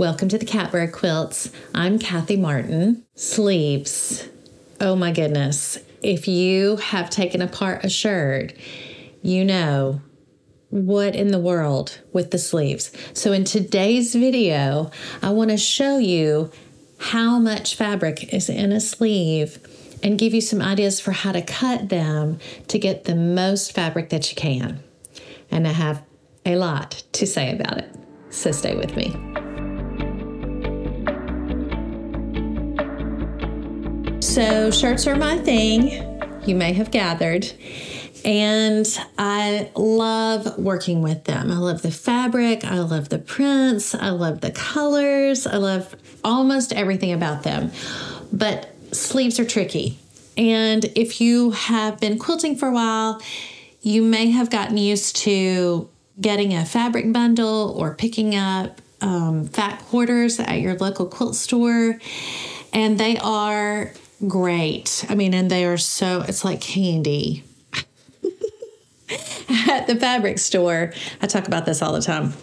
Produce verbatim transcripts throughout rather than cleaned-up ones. Welcome to the Catbird Quilts. I'm Kathy Martin. Sleeves. Oh my goodness. If you have taken apart a shirt, you know what in the world with the sleeves. So in today's video, I want to show you how much fabric is in a sleeve and give you some ideas for how to cut them to get the most fabric that you can. And I have a lot to say about it. So stay with me. So shirts are my thing, you may have gathered, and I love working with them. I love the fabric, I love the prints, I love the colors, I love almost everything about them. But sleeves are tricky. And if you have been quilting for a while, you may have gotten used to getting a fabric bundle or picking up um, fat quarters at your local quilt store, and they are great. I mean, and they are so, it's like candy at the fabric store. I talk about this all the time.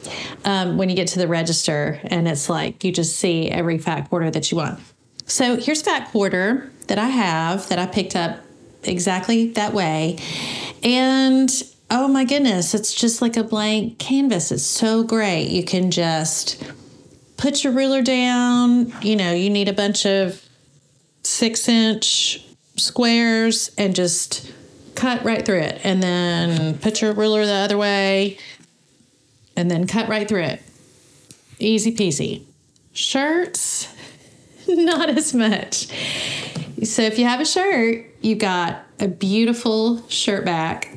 Um, when you get to the register and it's like, you just see every fat quarter that you want. So here's fat quarter that I have that I picked up exactly that way. And oh my goodness, it's just like a blank canvas. It's so great. You can just put your ruler down. You know, you need a bunch of six inch squares and just cut right through it. And then put your ruler the other way and then cut right through it. Easy peasy. Shirts, not as much. So if you have a shirt, you've got a beautiful shirt back,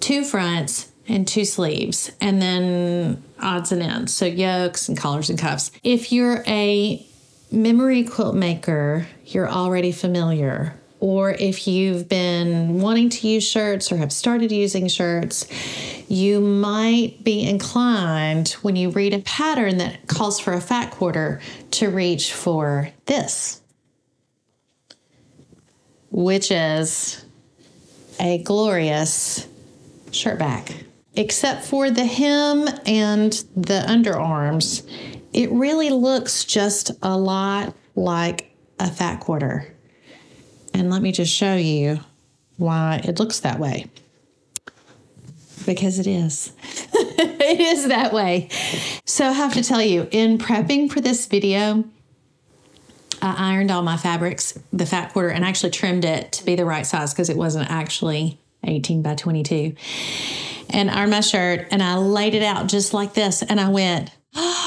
two fronts and two sleeves, and then odds and ends. So yokes and collars and cuffs. If you're a memory quilt maker, you're already familiar. Or if you've been wanting to use shirts or have started using shirts, you might be inclined when you read a pattern that calls for a fat quarter to reach for this, which is a glorious shirt back. Except for the hem and the underarms, it really looks just a lot like a fat quarter. And let me just show you why it looks that way. Because it is. It is that way. So I have to tell you, in prepping for this video, I ironed all my fabrics, the fat quarter, and actually trimmed it to be the right size because it wasn't actually eighteen by twenty-two. And ironed my shirt, and I laid it out just like this, and I went, oh.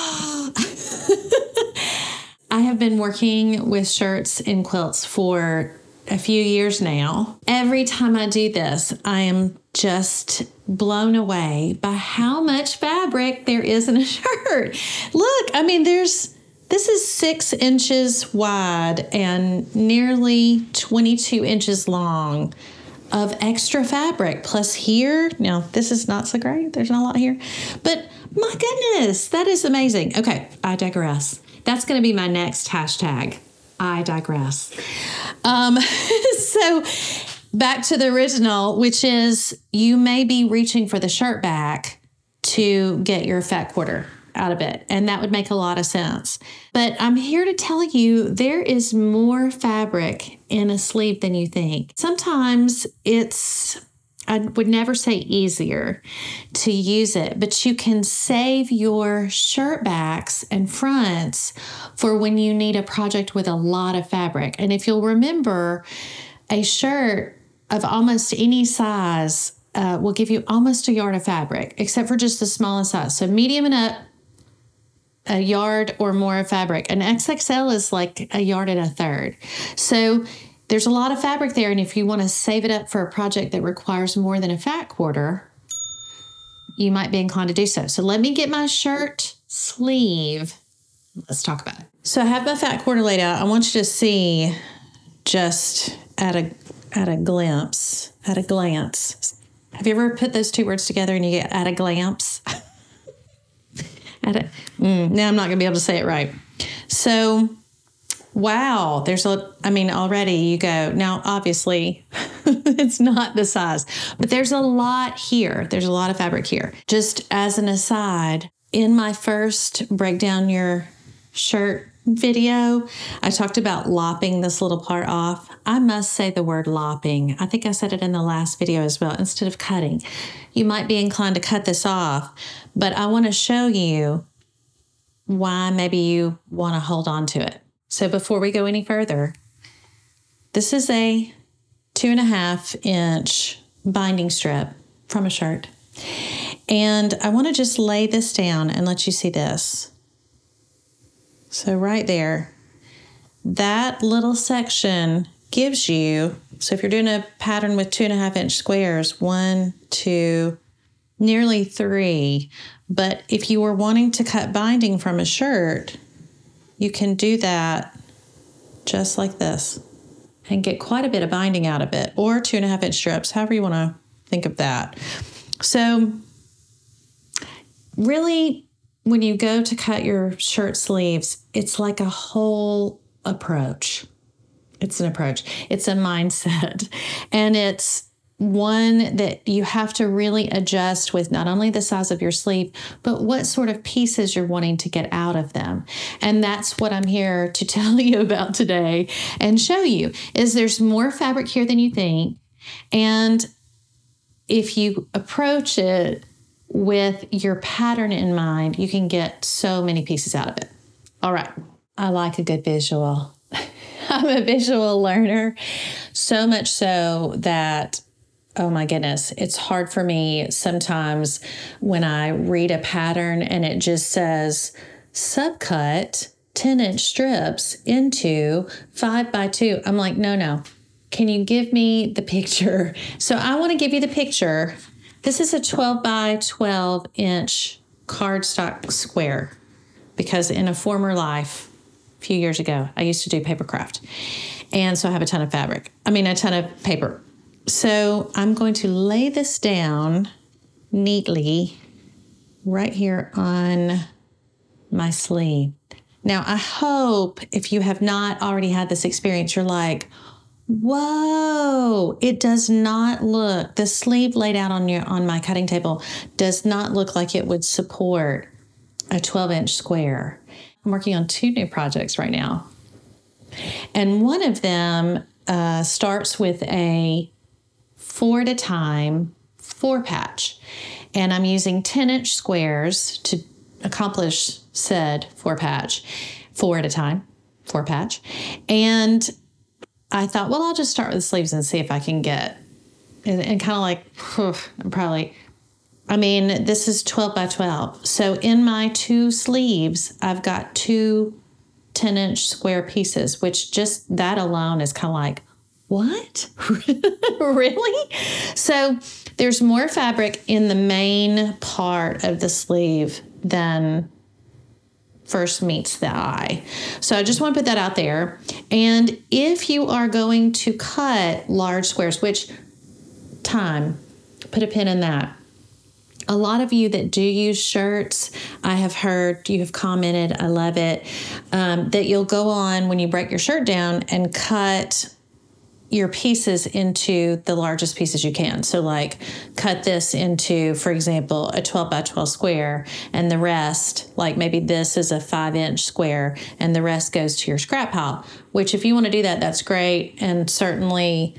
I have been working with shirts and quilts for a few years now. Every time I do this, I am just blown away by how much fabric there is in a shirt. Look, I mean, there's, this is six inches wide and nearly twenty-two inches long of extra fabric, plus here. Now, this is not so great. There's not a lot here, but my goodness, that is amazing. Okay, I digress. That's gonna be my next hashtag, I digress. Um, so back to the original, which is you may be reaching for the shirt back to get your fat quarter out of it, and that would make a lot of sense. But I'm here to tell you there is more fabric in a sleeve than you think. Sometimes it's, I would never say easier to use it, but you can save your shirt backs and fronts for when you need a project with a lot of fabric. And if you'll remember, a shirt of almost any size uh, will give you almost a yard of fabric, except for just the smallest size. So medium and up, a yard or more of fabric. An X X L is like a yard and a third. So there's a lot of fabric there. And if you want to save it up for a project that requires more than a fat quarter, you might be inclined to do so. So let me get my shirt sleeve. Let's talk about it. So I have my fat quarter laid out. I want you to see just at a, at a glimpse, at a glance. Have you ever put those two words together and you get at a glance? Mm, now I'm not going to be able to say it right. So, wow, there's a, I mean, already you go, now obviously it's not the size, but there's a lot here. There's a lot of fabric here. Just as an aside, in my first break down your shirt video, I talked about lopping this little part off. I must say the word lopping. I think I said it in the last video as well, instead of cutting. You might be inclined to cut this off, but I want to show you why maybe you want to hold on to it. So before we go any further, this is a two and a half inch binding strip from a shirt. And I want to just lay this down and let you see this. So right there, that little section gives you, so if you're doing a pattern with two and a half inch squares, one, two, nearly three. But if you were wanting to cut binding from a shirt, you can do that just like this and get quite a bit of binding out of it, or two and a half inch strips, however you want to think of that. So really, when you go to cut your shirt sleeves, it's like a whole approach. It's an approach. It's a mindset. And it's one that you have to really adjust with not only the size of your sleeve, but what sort of pieces you're wanting to get out of them. And that's what I'm here to tell you about today and show you is there's more fabric here than you think. And if you approach it with your pattern in mind, you can get so many pieces out of it. All right. I like a good visual. I'm a visual learner, so much so that, oh my goodness, it's hard for me sometimes when I read a pattern and it just says subcut ten inch strips into five by two. I'm like, no, no. Can you give me the picture? So I want to give you the picture. This is a twelve by twelve inch cardstock square because in a former life, a few years ago, I used to do paper craft. And so I have a ton of fabric. I mean, a ton of paper. So I'm going to lay this down neatly right here on my sleeve. Now, I hope if you have not already had this experience, you're like, whoa, it does not look, the sleeve laid out on your on my cutting table does not look like it would support a twelve inch square. I'm working on two new projects right now. And one of them uh, starts with a four at a time four patch. And I'm using ten inch squares to accomplish said four patch, four at a time, four patch. And I thought, well, I'll just start with the sleeves and see if I can get, and, and kind of like, whew, I'm probably, I mean, this is twelve by twelve. So in my two sleeves, I've got two ten inch square pieces, which just that alone is kind of like, what? Really? So there's more fabric in the main part of the sleeve than first meets the eye. So I just want to put that out there. And if you are going to cut large squares, which time, put a pin in that. A lot of you that do use shirts, I have heard, you have commented, I love it, um, that you'll go on when you break your shirt down and cut your pieces into the largest pieces you can. So like cut this into, for example, a twelve by twelve square and the rest, like maybe this is a five inch square and the rest goes to your scrap pile, which if you want to do that, that's great. And certainly,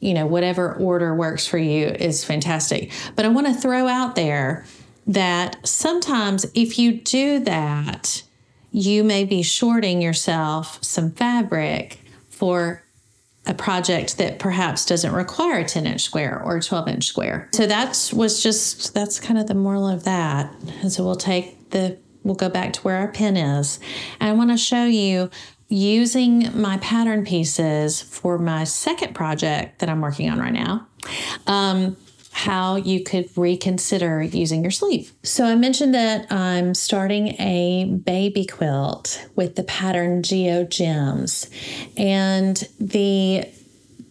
you know, whatever order works for you is fantastic. But I want to throw out there that sometimes if you do that, you may be shorting yourself some fabric for a project that perhaps doesn't require a ten inch square or a twelve inch square. So that's was just, that's kind of the moral of that. And so we'll take the, we'll go back to where our pin is. And I want to show you using my pattern pieces for my second project that I'm working on right now, um, how you could reconsider using your sleeve. So I mentioned that I'm starting a baby quilt with the pattern Geo Gems, and the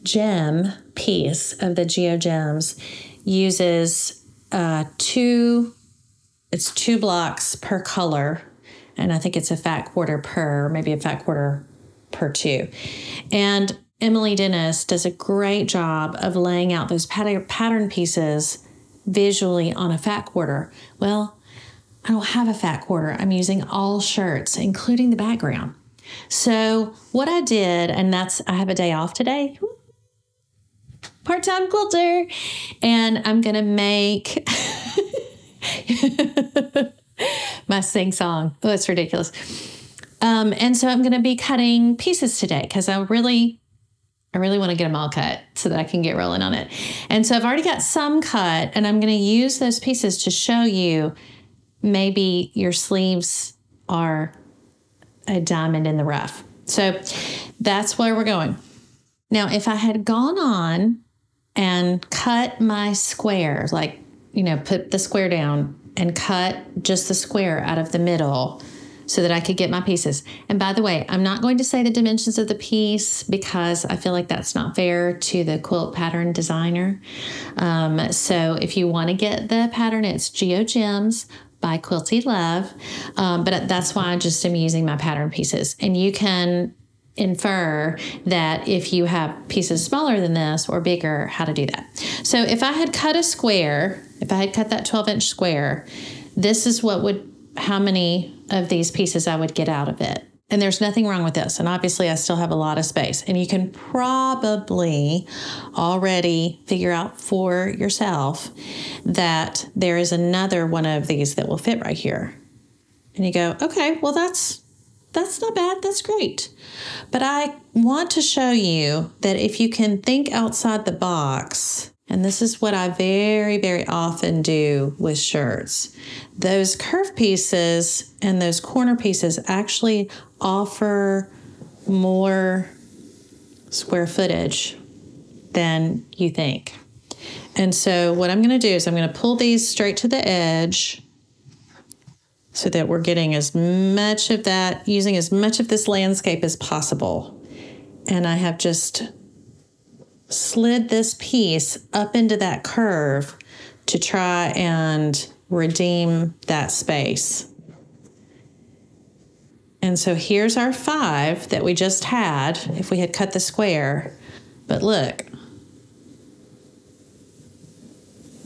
gem piece of the Geo Gems uses uh, two, it's two blocks per color. And I think it's a fat quarter per, maybe a fat quarter per two. And Emily Dennis does a great job of laying out those pattern pieces visually on a fat quarter. Well, I don't have a fat quarter. I'm using all shirts, including the background. So what I did, and that's, I have a day off today, part-time quilter, and I'm going to make my sing song. Oh, it's ridiculous. Um, and so I'm going to be cutting pieces today because I really, I really want to get them all cut so that I can get rolling on it. And so I've already got some cut, and I'm going to use those pieces to show you maybe your sleeves are a diamond in the rough. So that's where we're going. Now, if I had gone on and cut my square, like, you know, put the square down and cut just the square out of the middle so that I could get my pieces. And by the way, I'm not going to say the dimensions of the piece because I feel like that's not fair to the quilt pattern designer. Um, so if you want to get the pattern, it's Geo Gems by Quilty Love. Um, but that's why I just am using my pattern pieces. And you can infer that if you have pieces smaller than this or bigger, how to do that. So if I had cut a square, if I had cut that twelve inch square, this is what would, how many of these pieces I would get out of it. And there's nothing wrong with this. And obviously I still have a lot of space, and you can probably already figure out for yourself that there is another one of these that will fit right here. And you go, okay, well, that's, that's not bad. That's great. But I want to show you that if you can think outside the box, and this is what I very, very often do with shirts, those curve pieces and those corner pieces actually offer more square footage than you think. And so what I'm going to do is I'm going to pull these straight to the edge so that we're getting as much of that, using as much of this landscape as possible. And I have just slid this piece up into that curve to try and redeem that space. And so here's our five that we just had if we had cut the square, but look,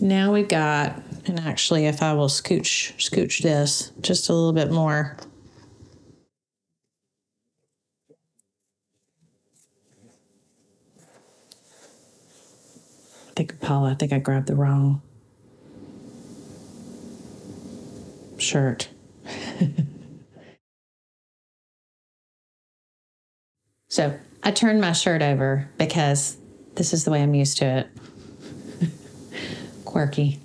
now we've got, and actually if I will scooch, scooch this just a little bit more. I think, Paula, I think I grabbed the wrong shirt. So I turned my shirt over because this is the way I'm used to it. Quirky.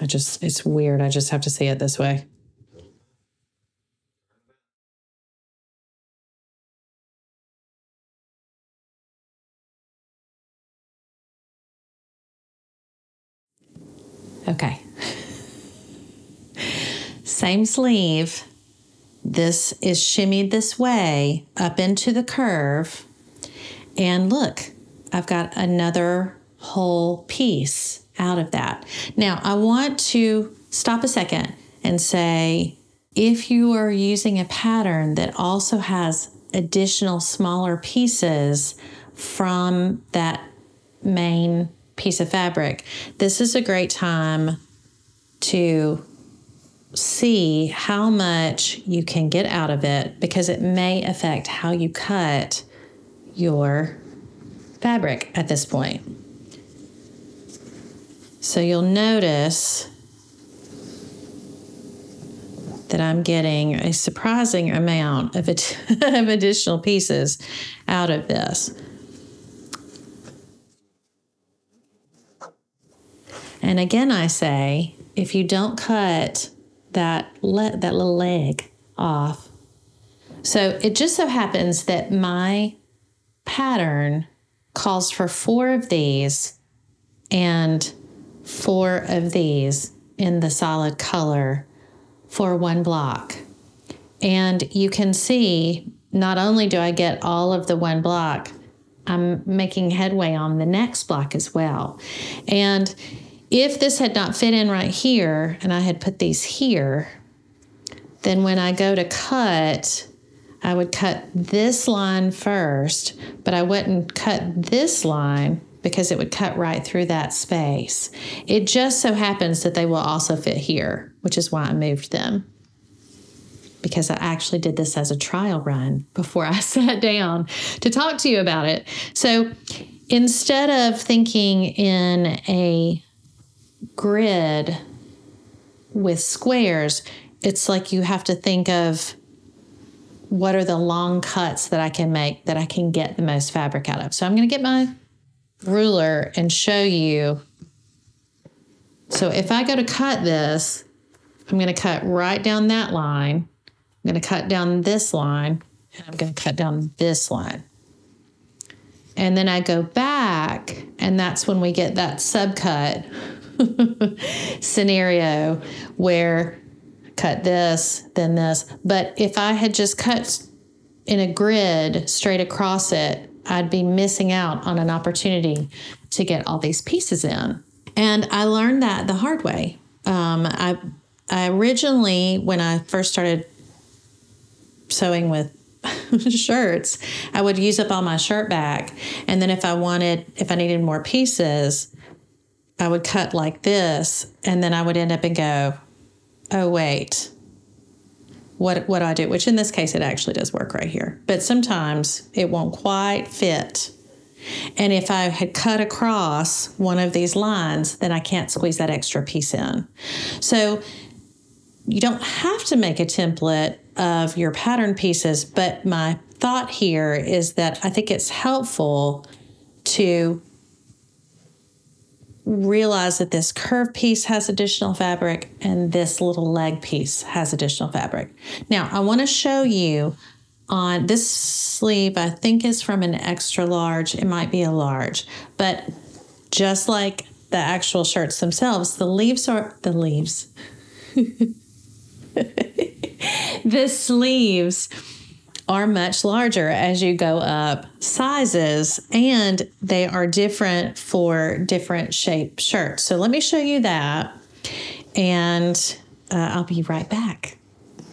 I just, it's weird. I just have to see it this way. Okay. Same sleeve. This is shimmied this way up into the curve. And look, I've got another whole piece out of that. Now I want to stop a second and say, if you are using a pattern that also has additional smaller pieces from that main piece of fabric, this is a great time to see how much you can get out of it because it may affect how you cut your fabric at this point. So you'll notice that I'm getting a surprising amount of, ad of additional pieces out of this. And again, I say, if you don't cut that, le that little leg off. So it just so happens that my pattern calls for four of these and four of these in the solid color for one block. And you can see, not only do I get all of the one block, I'm making headway on the next block as well. And if this had not fit in right here and I had put these here, then when I go to cut, I would cut this line first, but I wouldn't cut this line because it would cut right through that space. It just so happens that they will also fit here, which is why I moved them, because I actually did this as a trial run before I sat down to talk to you about it. So instead of thinking in a grid with squares, it's like you have to think of what are the long cuts that I can make that I can get the most fabric out of. So I'm going to get my ruler and show you. So if I go to cut this, I'm going to cut right down that line. I'm going to cut down this line, and I'm going to cut down this line. And then I go back, and that's when we get that subcut scenario where cut this, then this. But if I had just cut in a grid straight across it, I'd be missing out on an opportunity to get all these pieces in. And I learned that the hard way. Um, I, I originally, when I first started sewing with shirts, I would use up all my shirt back. And then if I wanted, if I needed more pieces, I would cut like this, and then I would end up and go, oh, wait, what, what do I do? Which in this case, it actually does work right here. But sometimes it won't quite fit. And if I had cut across one of these lines, then I can't squeeze that extra piece in. So you don't have to make a template of your pattern pieces. But my thought here is that I think it's helpful to realize that this curved piece has additional fabric and this little leg piece has additional fabric. Now I want to show you on this sleeve, I think is from an extra large, it might be a large, but just like the actual shirts themselves, the leaves are, the leaves, the sleeves are much larger as you go up sizes, and they are different for different shaped shirts. So let me show you that, and uh, I'll be right back.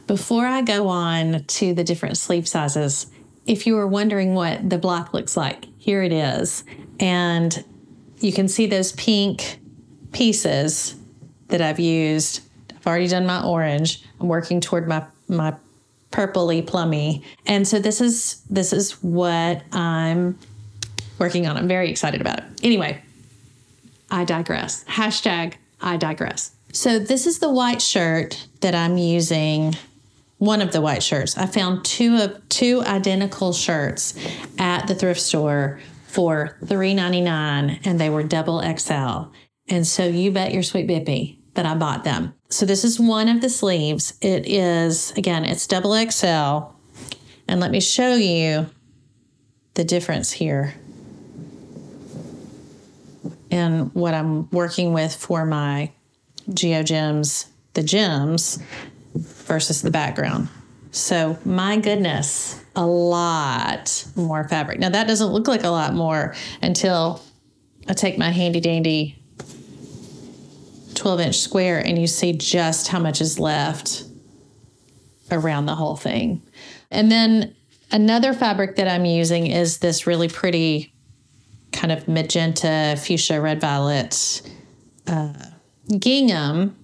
Before I go on to the different sleeve sizes, if you were wondering what the block looks like, here it is. And you can see those pink pieces that I've used. I've already done my orange. I'm working toward my, my purpley plummy. And so this is, this is what I'm working on. I'm very excited about it. Anyway, I digress. Hashtag I digress. So this is the white shirt that I'm using. One of the white shirts. I found two of two identical shirts at the thrift store for three ninety-nine, and they were double X L. And so you bet your sweet bippy that I bought them. So this is one of the sleeves. It is, again, it's double X L. And let me show you the difference here in what I'm working with for my Geo Gems, the gems versus the background. So my goodness, a lot more fabric. Now that doesn't look like a lot more until I take my handy dandy twelve inch square and you see just how much is left around the whole thing. And then another fabric that I'm using is this really pretty kind of magenta, fuchsia, red violet uh, gingham,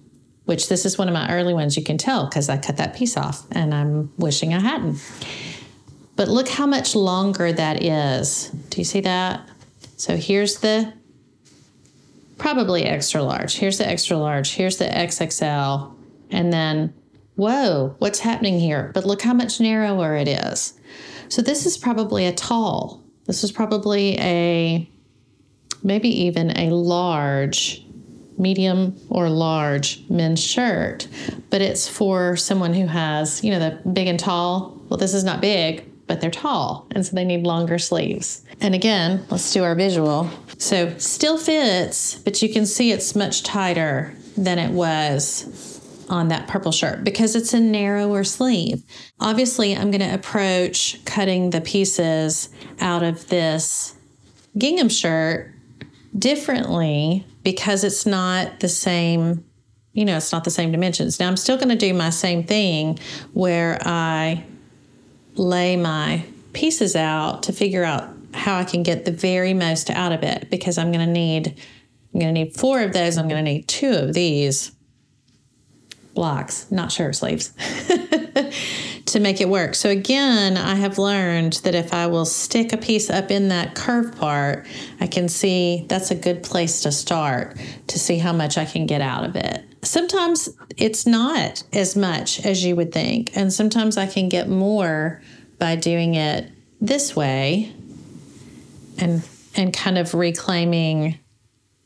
which this is one of my early ones. You can tell because I cut that piece off and I'm wishing I hadn't. But look how much longer that is. Do you see that? So here's the probably extra large. Here's the extra large. Here's the X X L. And then, whoa, what's happening here? But look how much narrower it is. So this is probably a tall. This is probably a, maybe even a large, medium or large men's shirt. But it's for someone who has, you know, the big and tall. Well, this is not big, but they're tall. And so they need longer sleeves. And again, let's do our visual. So still fits, but you can see it's much tighter than it was on that purple shirt because it's a narrower sleeve. Obviously, I'm going to approach cutting the pieces out of this gingham shirt differently because it's not the same, you know, it's not the same dimensions. Now, I'm still going to do my same thing where I lay my pieces out to figure out how I can get the very most out of it, because I'm going to need, I'm going to need four of those. I'm going to need two of these blocks, not shirt sleeves, to make it work. So again, I have learned that if I will stick a piece up in that curve part, I can see that's a good place to start to see how much I can get out of it. Sometimes it's not as much as you would think, and sometimes I can get more by doing it this way and and kind of reclaiming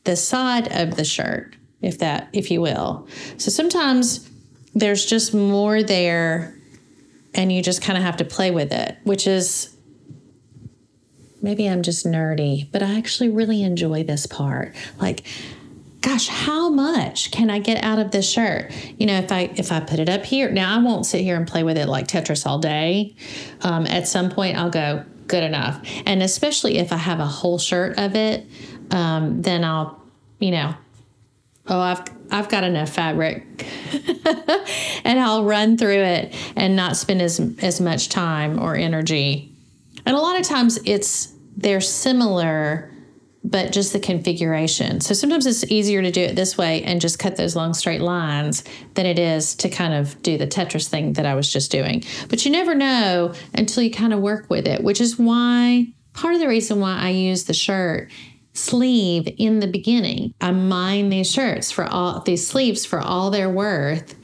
the side of the shirt, if that, if you will. So sometimes there's just more there and you just kind of have to play with it, which is, maybe I'm just nerdy, but I actually really enjoy this part. Like, gosh, how much can I get out of this shirt? You know, if I if I put it up here, now I won't sit here and play with it like Tetris all day. Um, at some point I'll go, good enough. And especially if I have a whole shirt of it, um, then I'll, you know, oh, I've, I've got enough fabric and I'll run through it and not spend as, as much time or energy. And a lot of times it's, they're similar, but just the configuration. So sometimes it's easier to do it this way and just cut those long straight lines than it is to kind of do the Tetris thing that I was just doing. But you never know until you kind of work with it, which is why, part of the reason why I use the shirt sleeve in the beginning. I mine these shirts for all, these sleeves for all their worth,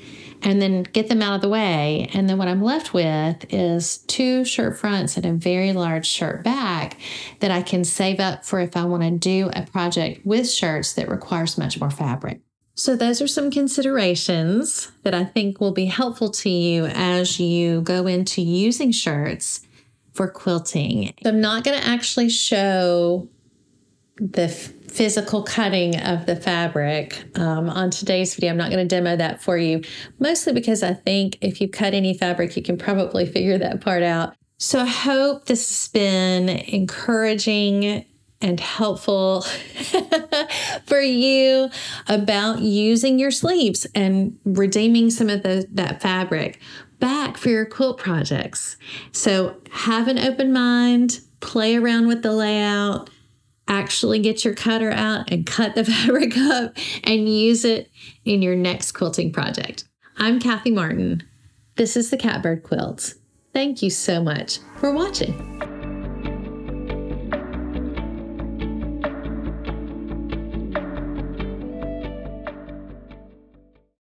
and then get them out of the way. And then what I'm left with is two shirt fronts and a very large shirt back that I can save up for if I want to do a project with shirts that requires much more fabric. So those are some considerations that I think will be helpful to you as you go into using shirts for quilting. I'm not going to actually show the physical cutting of the fabric um, on today's video. I'm not going to demo that for you, mostly because I think if you cut any fabric, you can probably figure that part out. So I hope this has been encouraging and helpful for you about using your sleeves and redeeming some of the, that fabric back for your quilt projects. So have an open mind, play around with the layout, actually get your cutter out and cut the fabric up and use it in your next quilting project. I'm Kathy Martin. This is the Catbird Quilts. Thank you so much for watching.